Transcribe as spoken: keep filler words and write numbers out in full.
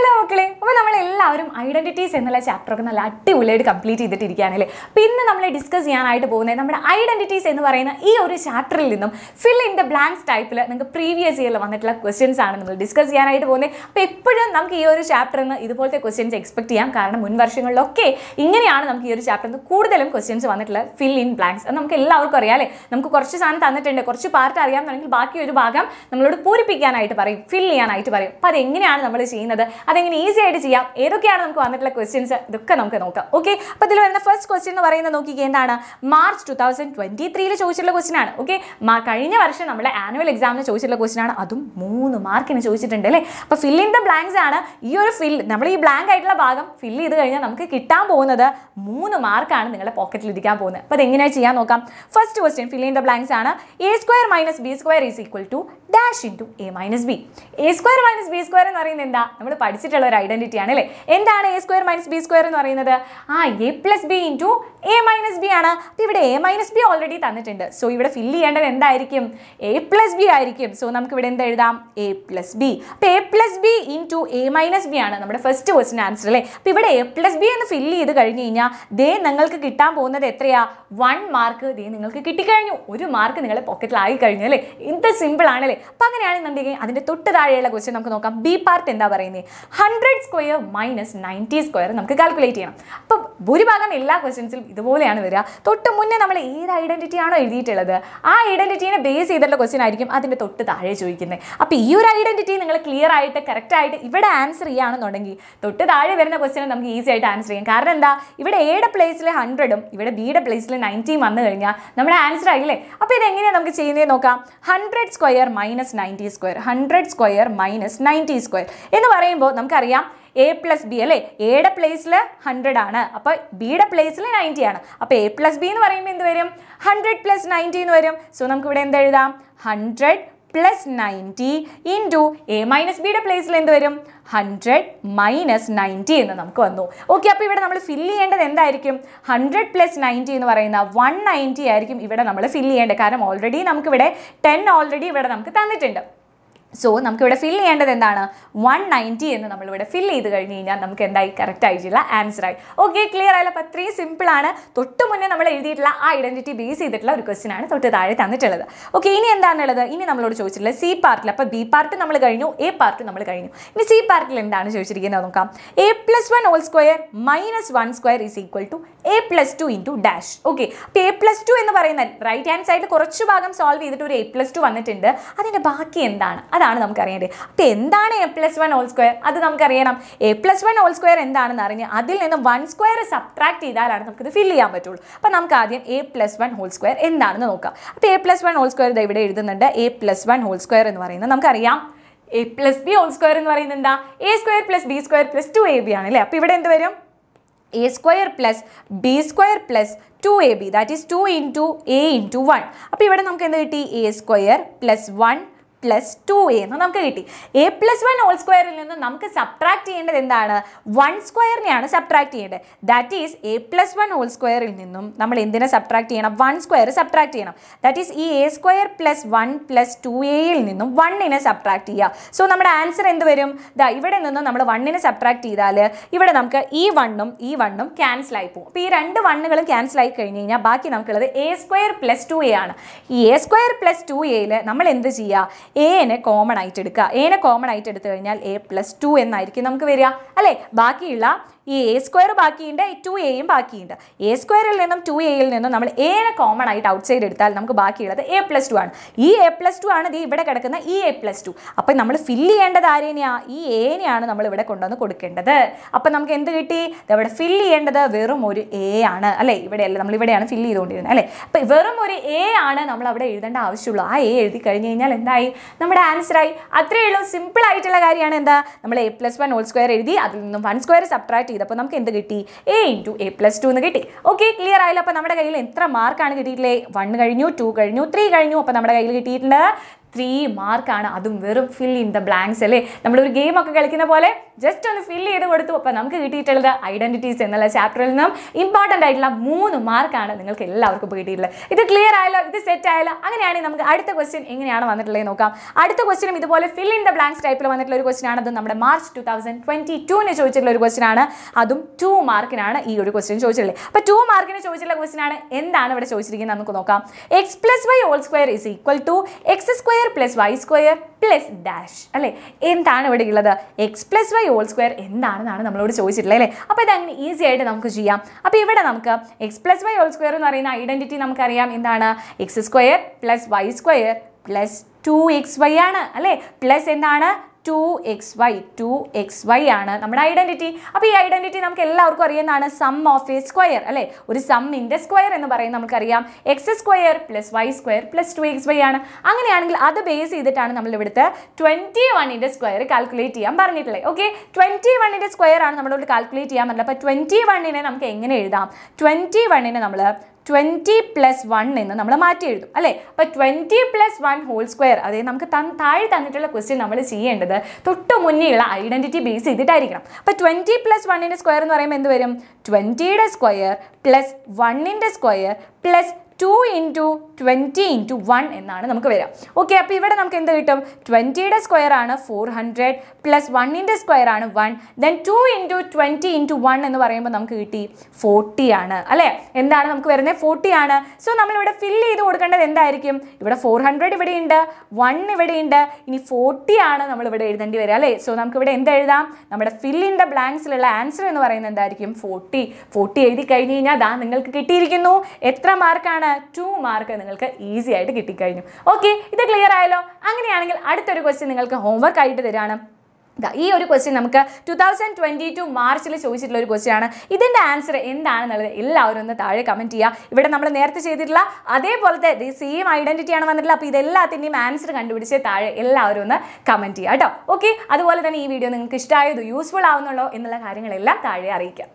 Hello, okay. We have identities in the chapter. We have completed the chapter. We discuss identities in this chapter. Fill in the blanks type. The previous year questions we discuss. We expect questions expect questions fill in blanks. We That is easy to do. What questions are we going to do? Okay, the first question is March twenty twenty-three. Okay, March twenty twenty-three is annual exam. That is three marks. So, fill in the blanks. This fill in the blank. Fill in the three marks in your pocket. First question, fill in the blanks. A square minus b square is equal to dash into a minus b. A square minus b square is identity. What is a square minus b square? Ah, a plus b into a minus b. A minus b already done. So, you fill in a plus b. So, we a plus b. A plus b into a minus b. Our first question answer. A plus b and fill in the one mark. One mark in your pocket. This is simple. That is the B part. one hundred square minus ninety square we calculate. Now, we have questions about this. We have to do this identity. That base is the question. That is the question. Now, this identity is clear and correct. If you answer this question, we easy to answer it. Because if you A place one hundred, if B place ninety, we answer it. Now, we do one hundred square minus ninety square. one hundred square minus ninety square. A plus b alle a de place le one hundred aanu appo b de place le ninety aanu appo a plus b nu parayumbo endu varum one hundred plus ninety nu varum so namukku ivide endu ezhudam one hundred plus ninety into a minus b de place le endu varum one hundred minus ninety ennu namukku vannu okay appo ivide nammal fill cheyendad endu aayirkum one hundred plus ninety ennu parayna one hundred ninety aayirkum ivide nammal fill cheyende karanam already namukku ivide ten already ivide namukku thannittund. So, we will fill in one hundred ninety and we will fill in the correct answer. Okay, clear? It's very simple. We will do the identity base question. Okay, this is the C part, B part, A part. This C part. A plus one whole square minus one square is equal to A plus two into dash. Okay, A plus two is right hand side. Solve A plus two. What is the rest? That's what we know. What is A plus one whole square? That's what we know. A plus one whole square is what we know. That's why one square is subtracted. That's fill it. Now, we know A plus one whole square is what we know. A plus one whole square is what A plus one whole square is what we know. A plus B whole square is what we know. A square plus B square plus two A B. Now, we know A square plus B square plus two A B. That is two into A into one. Now, we know A square plus one plus two A. Now, A plus one whole square we subtract one square we subtract. That is A plus one whole square we subtract one square subtract. That is A square plus one plus two A one subtract. So, our answer is one subtract. Here we E one E one cancel. Now, these two one cancel. A square plus two A. A square plus two A A is common. A is common. A plus two is common. The A square is two A is A square is two A is A common outside. A plus two. This A plus two is E A plus two. Now, we fill in the A. Now, we fill in the A. Our answer is simple. A plus one whole square is one square subtract. A into A plus two. Okay, clear? We have mark one, two, three. three mark and adum verum fill in the blanks alle nammal or game okka kelikina pole just one fill edu koduthu appo namukku kittiyittulla identities ennalla chapter il nam important aayilla three mark aanu ningalku ellavarku kittiyilla idu clear aayilla idu set aayilla anganeyane namukku adutha question enganeyana vannittullee nokam adutha question um idu pole fill in the blanks type il vannittulloru question aanu adu nammade March twenty twenty-two ne choichittulla oru question aanu adum two mark inaana ee oru question choichille appo two mark ne choichittulla question aanu endana ivade choichirikkunna namukku nokam x plus y whole square is equal to x square plus y square plus dash alle എന്താണ് ഇവിടെ ഉള്ളത് x plus y whole square എന്താണെന്നാണ് നമ്മളോട് ചോദിച്ചിട്ടുള്ളത് അല്ലേ അപ്പോൾ ഇത് അങ്ങനെ ഈസി ആയിട്ട് നമുക്ക് ചെയ്യാം അപ്പോൾ ഇവിടെ നമുക്ക് x plus y whole square എന്ന് പറയുന്ന ഐഡന്റിറ്റി നമുക്ക് അറിയാം എന്താണ് x square plus y square plus two x y ആണ് അല്ലേ plus എന്താണ് two x y two x y ആണ് നമ്മുടെ ഐഡന്റിറ്റി അപ്പോൾ ഈ ഐഡന്റിറ്റി നമുക്ക് എല്ലാവർക്കും അറിയുന്നതാണ് sum of a square അല്ലേ ഒരു sum ന്റെ സ്ക്വയർ എന്ന് പറയുന്നത് നമുക്ക് അറിയാം x square plus y square plus two x y ആണ് അങ്ങനെയാണെങ്കിൽ അത് ബേസ് ചെയ്തിട്ടാണ് നമ്മൾ ഇവിടുത്തെ twenty-one ന്റെ സ്ക്വയർ കാൽക്കുലേറ്റ് ചെയ്യാൻ പറഞ്ഞിട്ടുള്ളത് ഓക്കേ twenty-one ന്റെ സ്ക്വയർ ആണ് നമ്മളോട് കാൽക്കുലേറ്റ് ചെയ്യാൻ പറഞ്ഞത് അപ്പോൾ twenty-one നെ നമുക്ക് എങ്ങനെ എഴുതാം twenty-one നെ നമ്മൾ twenty plus one എന്ന് നമ്മൾ മാറ്റി എഴുതും അല്ലേ അപ്പോൾ twenty plus one whole square അതായത് നമുക്ക് താഴെ തന്നിട്ടുള്ള ക്വസ്റ്റ്യൻ നമ്മൾ ചെയ്യേണ്ടത് തൊട്ട് മുന്നേയുള്ള ഐഡന്റിറ്റി ബേസ് ചെയ്തിട്ടായിരിക്കണം അപ്പോൾ twenty plus one ന്റെ സ്ക്വയർ എന്ന് പറയുമ്പോൾ എന്ത് വരും twenty ന്റെ സ്ക്വയർ പ്ലസ് one ന്റെ square plus two into twenty into one എന്നാണ് നമുക്ക് വരിക ഓക്കേ അപ്പോൾ ഇവിടെ നമുക്ക് എന്ത് കിട്ടും twenty ന്റെ സ്ക്വയർ ആണ് four hundred പ്ലസ് one ന്റെ സ്ക്വയർ ആണ് one then two into twenty into one എന്ന് പറയുമ്പോൾ നമുക്ക് കിട്ടി forty ആണ് അല്ലേ എന്താണ് നമുക്ക് വരുന്നത് forty ആണ് സോ നമ്മൾ ഇവിടെ ഫിൽ ചെയ്ത് കൊടുക്കേണ്ടത് എന്തായിരിക്കും ഇവിടെ four hundred ഇവിടെ ഉണ്ട് one ഇവിടെ ഉണ്ട് ഇനി forty ആണ് നമ്മൾ ഇവിടെ എഴുതേണ്ടി വരിക അല്ലേ സോ നമുക്ക് ഇവിടെ എന്ത് എഴുതാം നമ്മുടെ ഫിൽ ഇൻ ദ ബ്ലാങ്ക്സിലുള്ള ആൻസർ എന്ന് പറയുന്നത് എന്തായിരിക്കും forty forty എഴുതി കഴിഞ്ഞു കഴിഞ്ഞാൽ ദാ നിങ്ങൾക്ക് കിട്ടിയിരിക്കുന്നു എത്ര മാർക്കാണ് two mark നിങ്ങൾക്ക് ഈസി ആയിട്ട് കിട്ടി കഴിഞ്ഞു ഓക്കേ ഇത് ക്ലിയർ ആയല്ലോ അങ്ങനെയാണെങ്കിൽ അടുത്തൊരു ക്വസ്റ്റ്യൻ നിങ്ങൾക്ക് ഹോംവർക്ക് ആയിട്ട് തരാണ് ഈ ഒരു ക്വസ്റ്റ്യൻ നമുക്ക് twenty twenty-two മാർച്ചിൽ ചോദിച്ചിട്ടുള്ള ഒരു ക്വസ്റ്റ്യൻ ആണ് ഇതിന്റെ ആൻസർ എന്താണെന്നുള്ളത് എല്ലാവരും ഒന്ന് താഴെ കമന്റ് ചെയ്യുക ഇവിടെ നമ്മൾ നേരത്തെ ചെയ്തിട്ടുള്ള അതേപോലത്തെ സെയിം ഐഡന്റിറ്റി ആണ് വന്നിട്ടുള്ളത് അപ്പോൾ ഇതെല്ലാത്തിൻ്റെയും ആൻസർ കണ്ടുപിടിച്ച് താഴെ എല്ലാവരും ഒന്ന് കമന്റ് ചെയ്യുക കേട്ടോ ഓക്കെ അതുപോലെ തന്നെ ഈ വീഡിയോ നിങ്ങൾക്ക് ഇഷ്ടമായതോ യൂസ്ഫുൾ ആവുന്നുള്ളോ എന്നുള്ള കാര്യങ്ങളെല്ലാം താഴെ അറിയിക്കുക